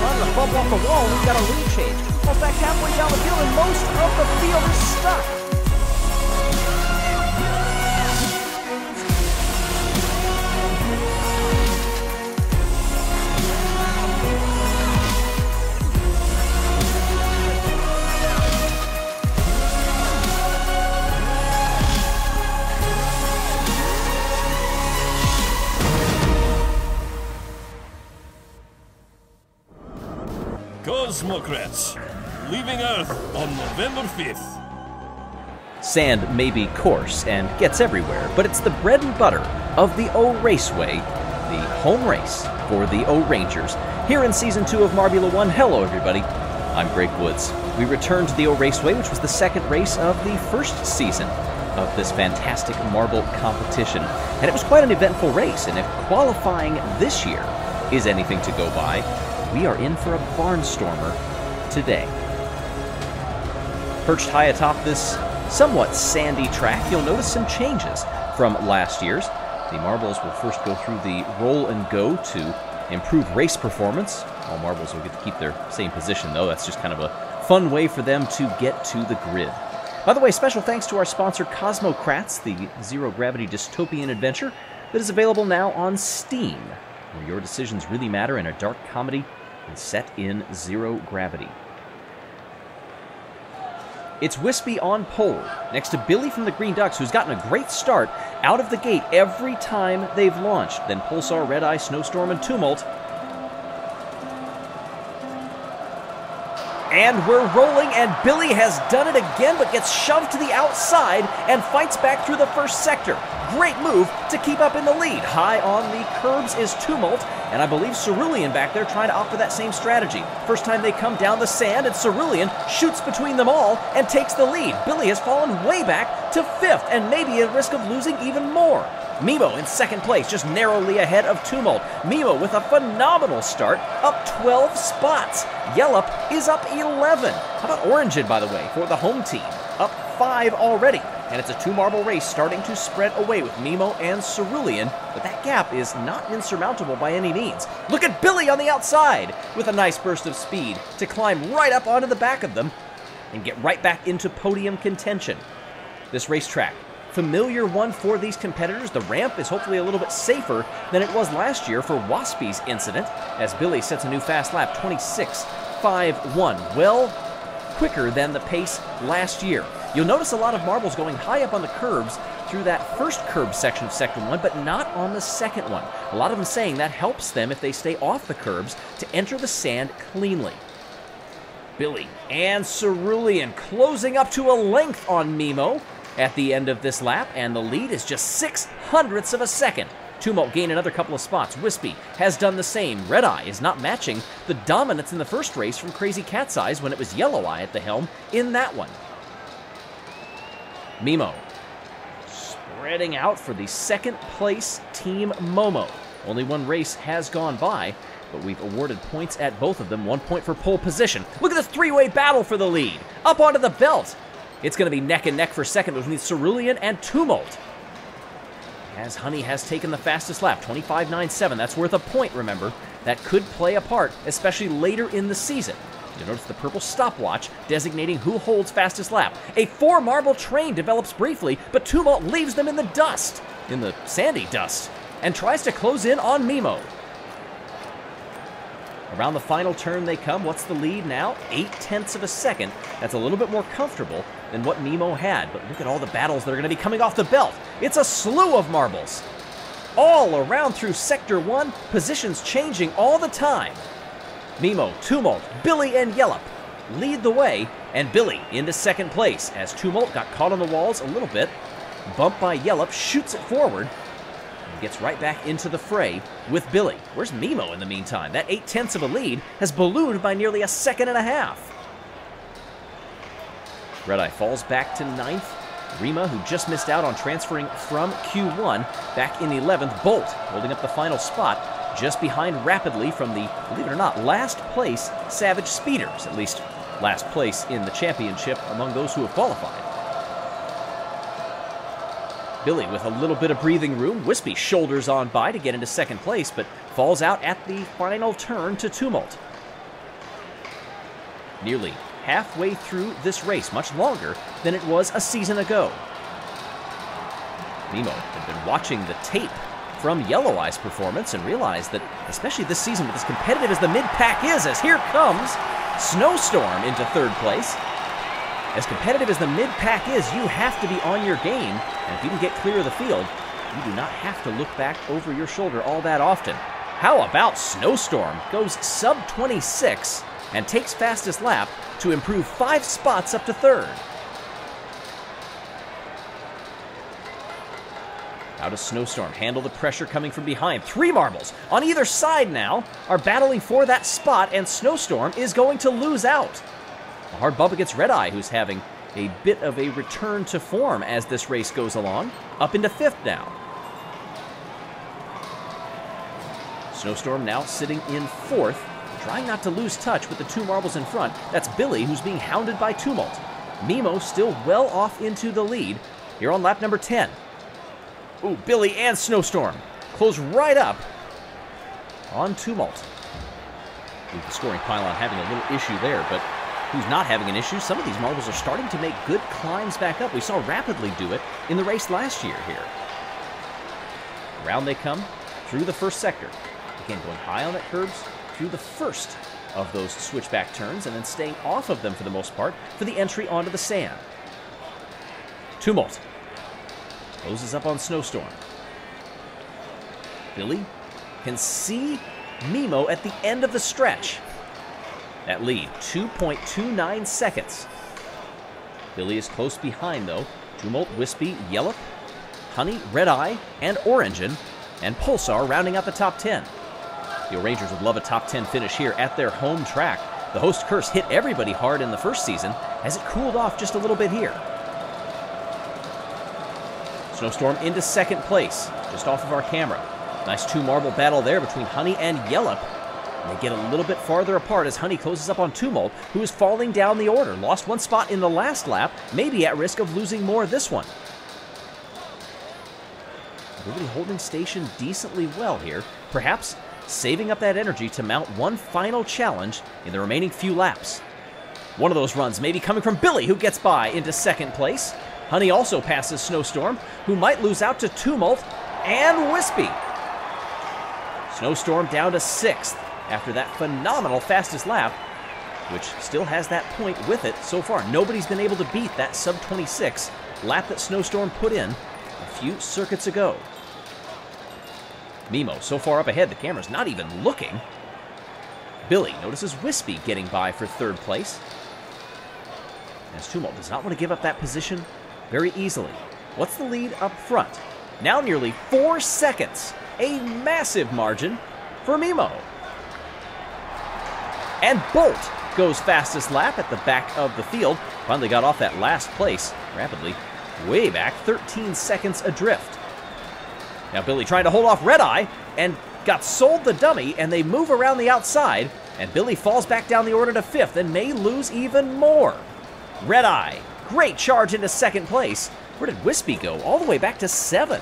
running the bubble off the wall. We've got a lead change. Almost back halfway down the field, and most of the field is stuck. Kosmokrats, leaving Earth on November 5th. Sand may be coarse and gets everywhere, but it's the bread and butter of the O Raceway, the home race for the O Rangers. Here in Season 2 of Marbula One, hello everybody, I'm Greg Woods. We return to the O Raceway, which was the second race of the first season of this fantastic marble competition. And it was quite an eventful race, and if qualifying this year is anything to go by, we are in for a barnstormer today. Perched high atop this somewhat sandy track, you'll notice some changes from last year's. The marbles will first go through the roll and go to improve race performance. All marbles will get to keep their same position, though. That's just kind of a fun way for them to get to the grid. By the way, special thanks to our sponsor, Kosmokrats, the zero-gravity dystopian adventure that is available now on Steam, where your decisions really matter in a dark comedy and set in zero gravity. It's Wispy on pole, next to Billy from the Green Ducks, who's gotten a great start out of the gate every time they've launched. Then Pulsar, Red Eye, Snowstorm, and Tumult. And we're rolling, and Billy has done it again, but gets shoved to the outside and fights back through the first sector. Great move to keep up in the lead. High on the curbs is Tumult, and I believe Cerulean back there trying to opt for that same strategy. First time they come down the sand, and Cerulean shoots between them all and takes the lead. Billy has fallen way back to fifth, and maybe at risk of losing even more. Mimo in second place, just narrowly ahead of Tumult. Mimo with a phenomenal start, up 12 spots. Yellup is up 11. How about Orangid, by the way, for the home team? Up 5 already. And it's a two-marble race starting to spread away with Mimo and Cerulean, but that gap is not insurmountable by any means. Look at Billy on the outside with a nice burst of speed to climb right up onto the back of them and get right back into podium contention. This racetrack, familiar one for these competitors. The ramp is hopefully a little bit safer than it was last year for Waspy's incident, as Billy sets a new fast lap, 26.51, well quicker than the pace last year. You'll notice a lot of marbles going high up on the curbs through that first curb section of Sector 1, but not on the second one. A lot of them saying that helps them, if they stay off the curbs, to enter the sand cleanly. Billy and Cerulean closing up to a length on Mimo at the end of this lap, and the lead is just 0.06 of a second. Tumult gained another couple of spots. Wispy has done the same. Red Eye is not matching the dominance in the first race from Crazy Cat's Eyes when it was Yellow Eye at the helm in that one. Mimo spreading out for the second place Team Momo. Only one race has gone by, but we've awarded points at both of them. 1 point for pole position. Look at the three-way battle for the lead. Up onto the belt. It's going to be neck and neck for second between Cerulean and Tumult, as Honey has taken the fastest lap, 25.97. That's worth a point, remember. That could play a part, especially later in the season. You'll notice the purple stopwatch designating who holds fastest lap. A four-marble train develops briefly, but Tumult leaves them in the dust, in the sandy dust, and tries to close in on Mimo. Around the final turn they come. What's the lead now? 0.8 of a second. That's a little bit more comfortable than what Mimo had, but look at all the battles that are going to be coming off the belt. It's a slew of marbles all around through Sector 1, positions changing all the time. Mimo, Tumult, Billy, and Yellup lead the way, and Billy into second place as Tumult got caught on the walls a little bit. Bumped by Yellup, shoots it forward, and gets right back into the fray with Billy. Where's Mimo in the meantime? That 0.8 of a lead has ballooned by nearly 1.5 seconds. Red Eye falls back to 9th. Rima, who just missed out on transferring from Q1, back in 11th. Bolt holding up the final spot, just behind rapidly from the, believe it or not, last place Savage Speeders, at least last place in the championship among those who have qualified. Billy with a little bit of breathing room. Wispy shoulders on by to get into second place, but falls out at the final turn to Tumult. nearly halfway through this race, much longer than it was a season ago. Nemo had been watching the tape from Yellow Eye's performance and realized that, especially this season, with as competitive as the mid-pack is, as here comes Snowstorm into third place. As competitive as the mid-pack is, you have to be on your game, and if you can get clear of the field, you do not have to look back over your shoulder all that often. How about Snowstorm? Goes sub-26 and takes fastest lap to improve 5 spots up to third. How does Snowstorm handle the pressure coming from behind? 3 marbles on either side now are battling for that spot, and Snowstorm is going to lose out. A hard bump against Red Eye, who's having a bit of a return to form as this race goes along. Up into 5th now. Snowstorm now sitting in 4th, trying not to lose touch with the 2 marbles in front. That's Billy, who's being hounded by Tumult. Nemo still well off into the lead here on lap number 10. Ooh, Billy and Snowstorm close right up on Tumult. Ooh, the scoring pylon having a little issue there, but who's not having an issue? Some of these marbles are starting to make good climbs back up. We saw Rapidly do it in the race last year here. Around they come through the first sector. Again, going high on that curbs through the first of those switchback turns and then staying off of them for the most part for the entry onto the sand. Tumult closes up on Snowstorm. Billy can see Nemo at the end of the stretch. That lead, 2.29 seconds. Billy is close behind, though. Tumult, Wispy, Yellop, Honey, Red Eye, and Orangin, and Pulsar rounding out the top 10. The O Rangers would love a top 10 finish here at their home track. The host curse hit everybody hard in the first season as it cooled off just a little bit here. Snowstorm into 2nd place, just off of our camera. Nice 2 marble battle there between Honey and Yellop. And they get a little bit farther apart as Honey closes up on Tumult, who is falling down the order. Lost 1 spot in the last lap, maybe at risk of losing more this one. Everybody holding station decently well here, perhaps saving up that energy to mount one final challenge in the remaining few laps. One of those runs maybe coming from Billy, who gets by into 2nd place. Honey also passes Snowstorm, who might lose out to Tumult and Wispy. Snowstorm down to 6th after that phenomenal fastest lap, which still has that point with it so far. Nobody's been able to beat that sub-26 lap that Snowstorm put in a few circuits ago. Nemo so far up ahead, the camera's not even looking. Billy notices Wispy getting by for 3rd place, as Tumult does not want to give up that position very easily. What's the lead up front? Now nearly 4 seconds. A massive margin for Nemo. And Bolt goes fastest lap at the back of the field. Finally got off that last place rapidly. Way back, 13 seconds adrift. Now Billy trying to hold off Red Eye and got sold the dummy, and they move around the outside, and Billy falls back down the order to 5th and may lose even more. Red Eye, great charge into 2nd place. Where did Wispy go? All the way back to 7.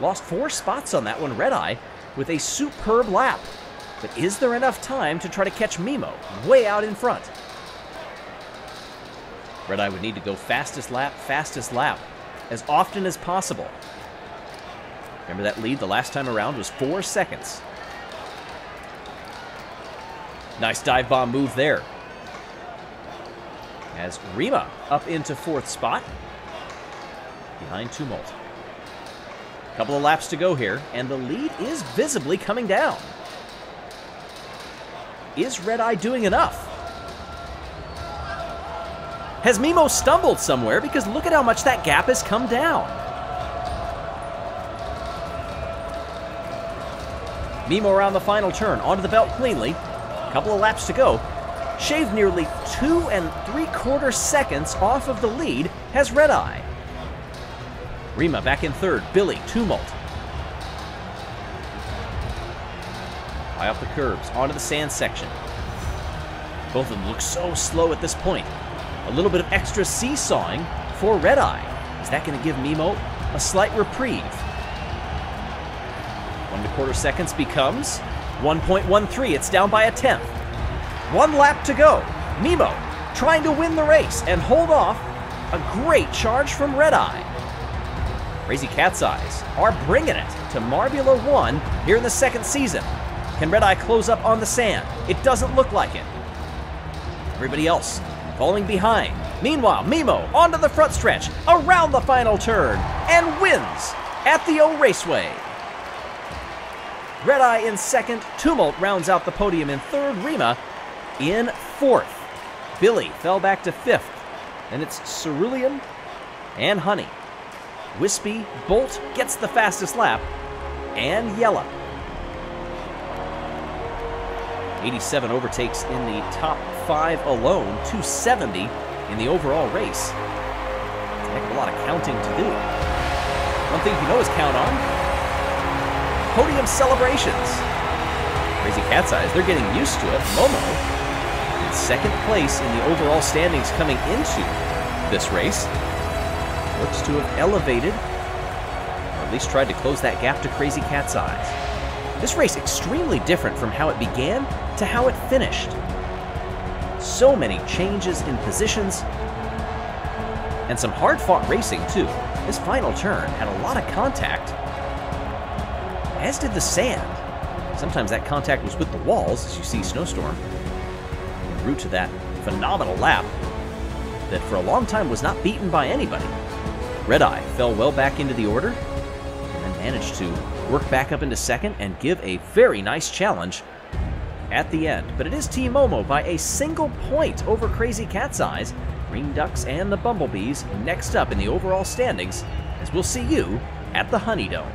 Lost 4 spots on that one. Red Eye with a superb lap. But is there enough time to try to catch Nemo way out in front? Red Eye would need to go fastest lap, as often as possible. Remember that lead the last time around was 4 seconds. Nice dive bomb move there, as Rima up into 4th spot, behind Tumult. A couple of laps to go here, and the lead is visibly coming down. Is Red Eye doing enough? Has Nemo stumbled somewhere? Because look at how much that gap has come down. Nemo around the final turn, onto the belt cleanly. A couple of laps to go. Shaved nearly 2 3/4 seconds off of the lead has Red Eye. Rima back in 3rd, Billy, Tumult. High off the curbs, onto the sand section. Both of them look so slow at this point. A little bit of extra seesawing for Red Eye. Is that going to give Nemo a slight reprieve? 1 1/4 seconds becomes 1.13. It's down by a 10th. 1 lap to go. Nemo trying to win the race and hold off a great charge from Red Eye. Crazy Cat's Eyes are bringing it to Marbula One here in the second season. Can Red Eye close up on the sand? It doesn't look like it. Everybody else falling behind. Meanwhile, Momo onto the front stretch, around the final turn, and wins at the O Raceway. Red Eye in second, Tumult rounds out the podium in third, Rima in fourth. Billy fell back to fifth, and it's Cerulean and Honey. Wispy Bolt gets the fastest lap, and Yella. 87 overtakes in the top five alone, 270 in the overall race. It's a heck of a lot of counting to do. One thing you know is count on podium celebrations. Crazy Cat's Eyes, they're getting used to it. Momo in second place in the overall standings coming into this race. Looks to have elevated, or at least tried to close that gap to Crazy Cat's Eyes. This race extremely different from how it began to how it finished. So many changes in positions, and some hard-fought racing too. This final turn had a lot of contact, as did the sand. Sometimes that contact was with the walls, as you see Snowstorm, en route to that phenomenal lap that for a long time was not beaten by anybody. Red Eye fell well back into the order, and then managed to work back up into second and give a very nice challenge at the end. But it is Team Momo by a single point over Crazy Cat's Eyes, Green Ducks, and the Bumblebees next up in the overall standings, as we'll see you at the Honey Dome.